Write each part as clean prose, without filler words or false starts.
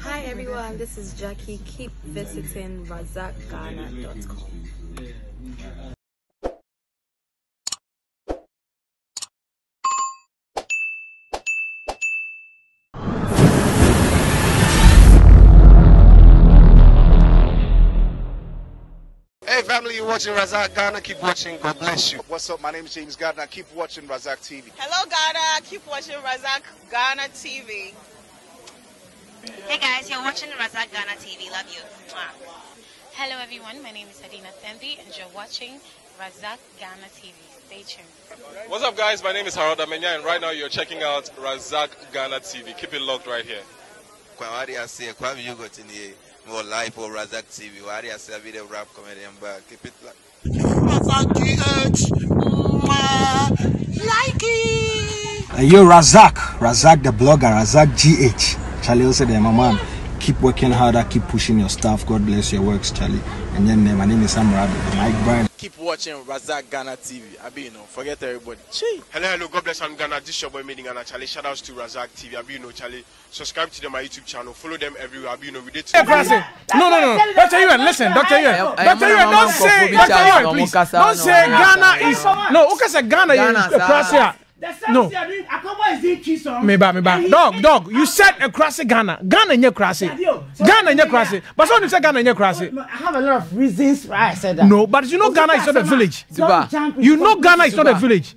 Hi everyone, this is Jackie. Keep visiting RazakGhana.com. Family, you're watching Razak Ghana. Keep watching. God bless you. What's up? My name is James Gardner. Keep watching Razak TV. Hello, Ghana. Keep watching Razak Ghana TV. Hey, guys. You're watching Razak Ghana TV. Love you. Hello, everyone. My name is Adina Tembi, and you're watching Razak Ghana TV. Stay tuned. What's up, guys? My name is Harold Amenya, and right now you're checking out Razak Ghana TV. Keep it locked right here. More live for Razak TV. Why do you say video rap comedian back? Keep it like Razak. And yo, Razak the blogger, Razak GH. Charlie also there, my man. Keep working harder, keep pushing your stuff. God bless your works, Charlie. And then my name is Sam Rabbit, Mike Bryan. Keep watching Razak Ghana TV. I be, you know, forget everybody. Chee. Hello, God bless I'm Ghana. This is your boy Made in Ghana, Charlie. Shout outs to Razak TV. I be, you know, Charlie. Subscribe to them, my YouTube channel. Follow them everywhere. I be, you know, we did. Hey, no. Dr. UN, listen. Dr. UN. Dr. UN, don't say. Dr. UN, please. Don't say Ghana is. No, who can say Ghana is? No, meba. Dog. You said a crassy Ghana nye crassy. Ghana nye crassy. But someone said Ghana nye crassy. I have a lot of reasons why I said that. No, but you know Ghana is not a village. You know Ghana is not a village.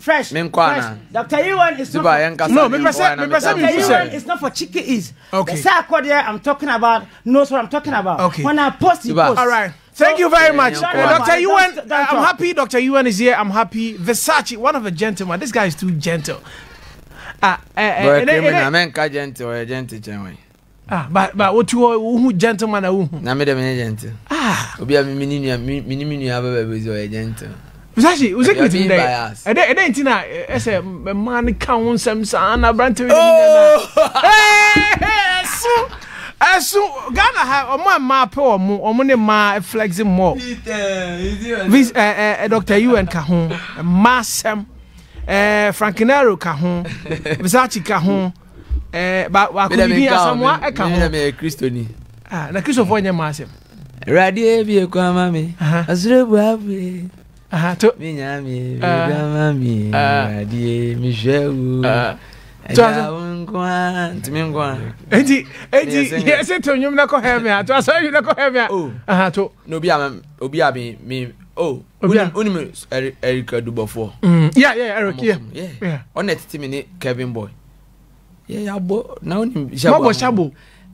Fresh. Dr. Ewan is not for... No, it's not for chicken ease. Okay. The Sarkodie I'm talking about knows what I'm talking about. Okay. When I post, he posts. All right. Thank you very much. Dr. UN, I'm happy Dr. UN is here. I'm happy. Versace, one of the gentlemen. This guy is too gentle. But what you gentleman are you? I'm gentle. Versace, who's it with you? I said, man can't some son. I brand to Ghana have a man poor more flexing more. This Dr. UN Kahon, Massam, Frankenaro Kahon, Visachi Kahon, but what could be someone a Christoni? The Christophonia Massam. Radia be a quammy, as you have. Took me, Michelle. Yeah. On that minute, Kevin boy. Yeah, now Shabu.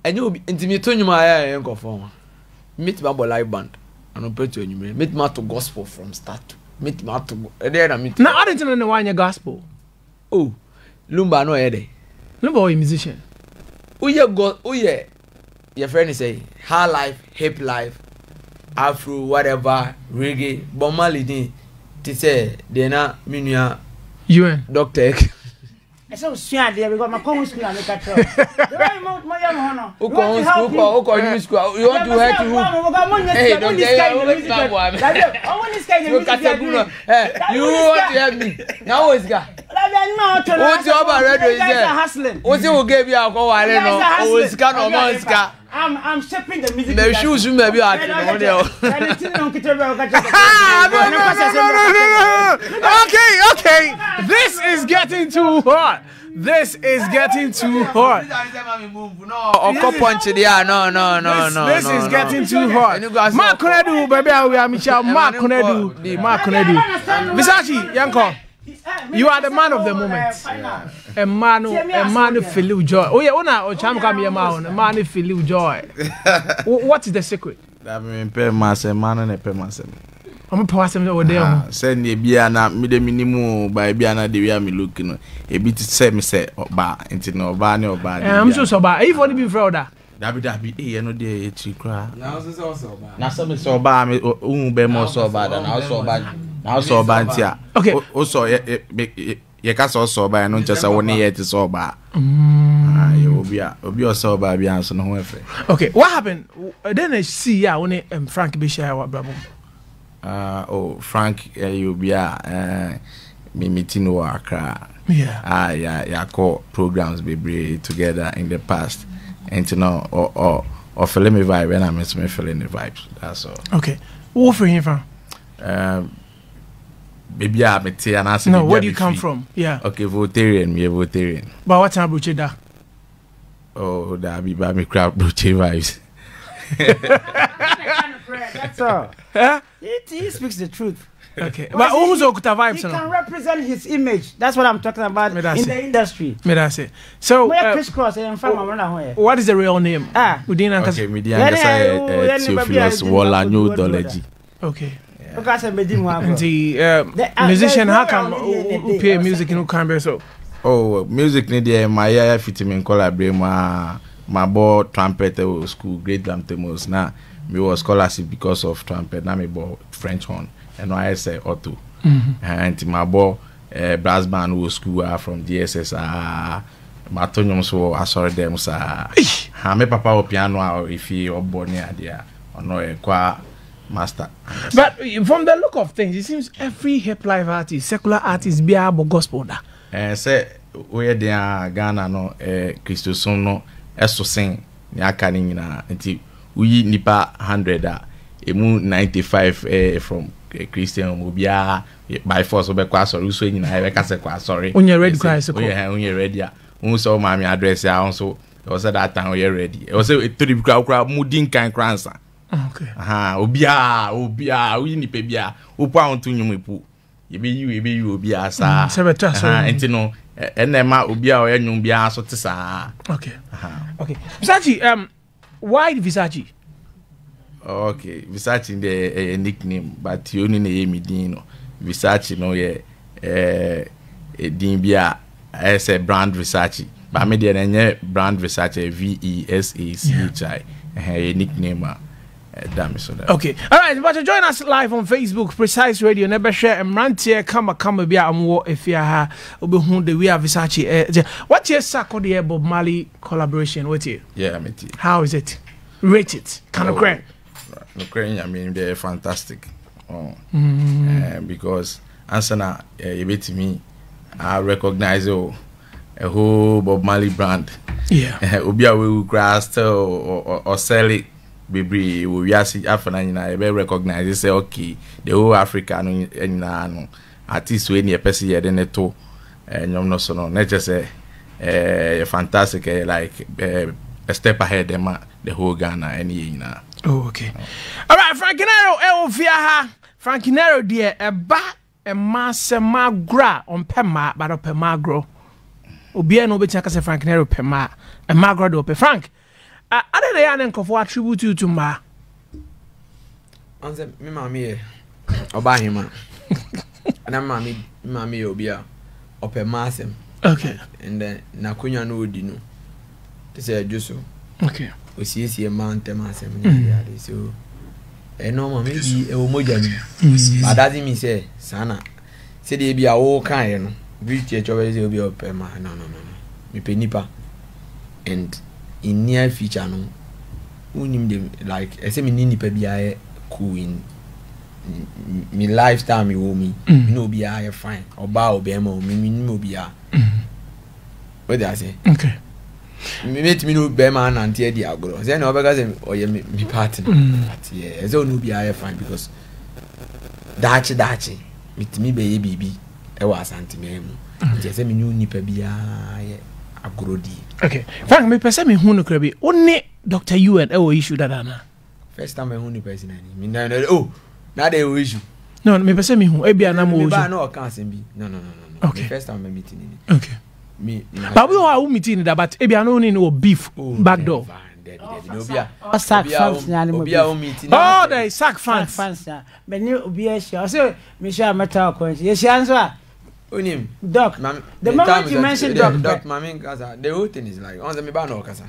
And you intimate my uncle for meet my live band and operator. Meet my to gospel from start. Meet my to there. I mean, now I didn't know why your gospel. Oh. Lumba no ede. Lumba or a musician. Uye, your friend say hard life, hip life, afro, whatever, reggae, but malidi. They say they na minya. UN doctor. I saw Suyan there because my common school and make a trouble. School. You want to help you? Hey, doctor, you want to help me? Now is God. What's your radio? Is hustling? What's your give you alcohol? I don't know. It's kind of monster. I'm shaping the music. The shoes maybe are. Okay. This is getting too hot. This is getting too hot. No. This is getting too hot. Mark Konedu, baby, we are Michelle. Mark Konedu. Visachi, Yanko. You are the man of the moment. Yeah. A man of filial joy. Oh yeah, a man of filial joy. What is the secret? I'm so bad. If only be fraud. Dabi, eh, no dey chikra. Now so bad. Okay. Also, you can't so bad. No, just I want to so bad. You will be so bad. Be answer no one. Okay. What happened? Then I see ya when Frank Bishop what bravo. Frank, you be a meeting no Accra. Yeah. Yako programs be together in the past. and you know, or feeling me vibe when I'm feeling the vibes. That's all. Okay. What for you from? Maybe I'm a tea and answer. No, where do you come from? Yeah. Okay, Voltarian, me a Voltarian. But what time about you da? Oh, that be by me crowd broche vibes. That's all. Huh? He speaks the truth. Okay. But who's Okuta vibes? He can represent his image. That's what I'm talking about in the industry. So what is the real name? Okay, okay. The musician, how come who play music in Okambia? So oh, music need my yeah fitting in collaborate my boy trumpet school grade lantemos now. Me was scholarship because of trumpet. Now me bought French horn and I say auto. And my boy brass band was school from DSS. My tonyums were I saw them sir. I me papa piano if he or born idea or no qua master. But from the look of things, it seems every hip life artist, secular artist, be able gospel da. Say where they are Ghana no Christosom no eso sing ya kanin na nti. We nipa 100 emu 95 from Christian Mobia by force of Quas or Russo in Ivecas Quas. Sorry, when you're ready, guys. When you're ready, who saw my address? I also was at that time we are ready. Also, it to the crowd, mooding can crancer. Okay, aha, Obia, we nipe bia, Upound to you, Mipu. You be you, be as a sabotage, and you know, and then my Obia or Numbia, so to say. Okay, okay, Sachi, why Visachi? Okay, Visachi is a nickname, but you only name me Dino. Visachi, no, yeah, Dimbia, as a brand Visachi. But I made a brand Visachi, VESACHI, a nickname. Okay, all right, but join us live on Facebook, Precise Radio. Never share and rant here. Come, be out and walk if you are the we are Visachi. What's your Sarkodie Bob Marley collaboration with you? Yeah, I mean, how is it? Rate it. Can Ukraine, I mean, they're fantastic. Oh, because Ansana, you bet me, I recognize a whole Bob Marley brand. Yeah, Ubia will grasp or sell it. Baby, we are see Africa and I recognize say okay, the whole Africa and at least when you pass here, then it all and I'm not so no, not just a fantastic like a step ahead, the whole Ghana and you know. Oh, okay, all right, Frankinero, Elvia, Frankinero, dear, a bat a master magra on Pema, but a Pemagro. Obia no bitch, I can say Frankinero Pema, a magra do Frank. Other day, I didn't for attribute you to ma. Answer me, mammy, or by him, and I'm mammy, obia, or per massam. Okay, and then Nakunya no dino. They said, Jusso. Okay, we see a mountain massam. So, a normal maybe a woman. But that didn't say, Sana. Said he be a whole kind, which church always will be a per man. No, me penipa and. In near future, no, who name them like I say, me nini pe biya cool in me lifestyle, me wo me no biya fine or bow bemo me no biya. What do I say? Okay, me met me no bema and anti the agro. Then no because or ye me partner, but yeah, so no biya fine because dachi with me baby, I was anti me. Just say me no ni pe biya. Okay, Frank, me person me hunu krebi. Only Dr. UN issue that ana. First time me hunu person ani. Oh, na dey issue. No, me person me hunu. Ebi ana mo issue. No, no. Okay. First time me meeting ni. Okay. Me. But we are meeting that, but ebi ana oni no beef back door. Sack fans na mo beef. Oh, dey sack fans. Me ni obi issue. So me sure matter ko. Yes, answer. Doc, the moment you mentioned Doc, Mammy Gaza, the whole thing is like on the Mibano Casa,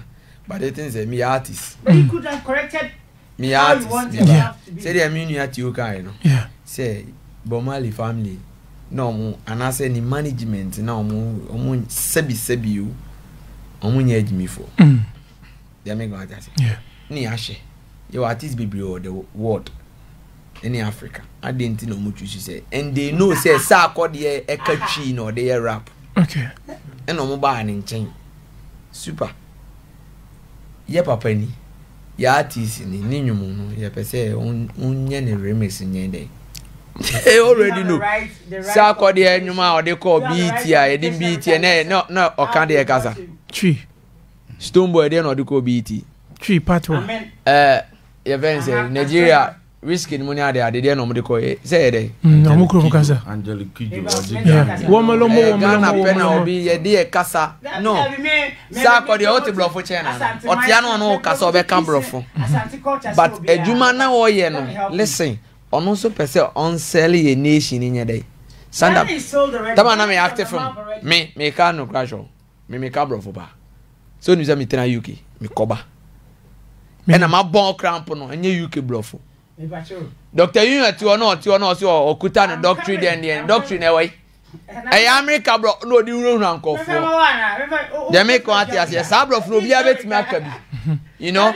but the thing is me artist. But he could have corrected me artist. Say the immunity at you, kind. Yeah, say Bomali family, no more, and I say any management, no more, sebi you, on when you edge me for. The Mega, yeah, Niashe, your artist be below the world. In Africa, I didn't know much you say, and they know say Sarkodie a catchin or they rap. Okay, and no mobile and chain super. ye papa ni ye artist ni ninyumu no ye pese unye ne remix nyen dey. They already know. Sarkodie enyuma o de call beat ya e din beat na no o kan dey kasa. Tree. Stone boy dey no de call beat. Tree part 1. Ye vense Nigeria risking money ade dey no mo de call say dey. No mo kro kasa. Angelic Kijo. Wo malomo Ghana pena obi ye dey kasa. No. Sarkodie o te block for China. O tia no no kasa o be kan block for. But ejuma na wo ye no. Listen. On also perceive on selling a nation in your day. Stand up. That me active from me can no crash on me can bro for ba. So you say me tena UK me koba. And I'm a born cramp no any UK bro for. Doctor UN ti ono so okuta no doctor den doctor na wey. Hey America bro no di run na nko for. They make want as yes bro for obi abet me aka bi. You know?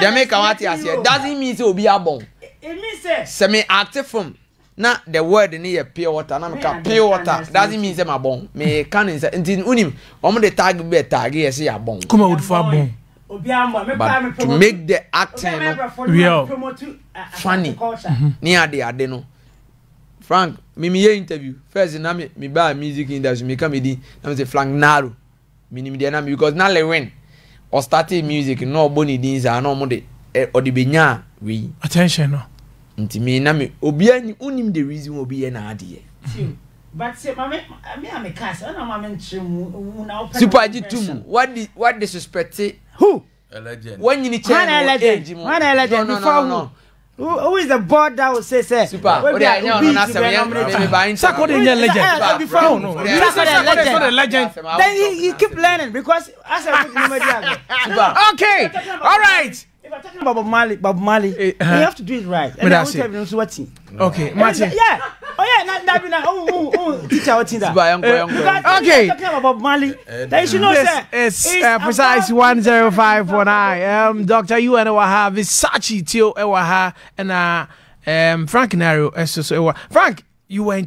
They make want as yes doesn't mean say obi abon. It means semi active from na the word ni pure water na me ka pure water doesn't mean say ma bon me can in say unim omo the tag be tag yes ya bon come out for bon obi amwa me pa me promote make the acting real funny ni ade no Frank me interview first na me buy music industry me come dey na me say Frank Naro minimum dey na because na le win or started music no boni din say na omo dey or the benya we attention no ntimi na me obi ani unim the reason obi ye na ade but say mama me am cast na mama nchimu na open super jitum what disrespect who a legend when you need change one legend before no. Who is the board that will say super we dey na say me buying Sarkodie legend before no Sarkodie legend then he keep learning because as I put number there okay all right. If I'm talking about Bob Marley, you have to do it right. And I won't tell you so what. Okay, Martin. Yeah. Oh yeah, oh teacher what is that? Okay. Talking about Bob Marley. That you know sir. It's Precise 10549. Doctor Uwena Wahab Isachi Tio and Frank Nario. Frank, you went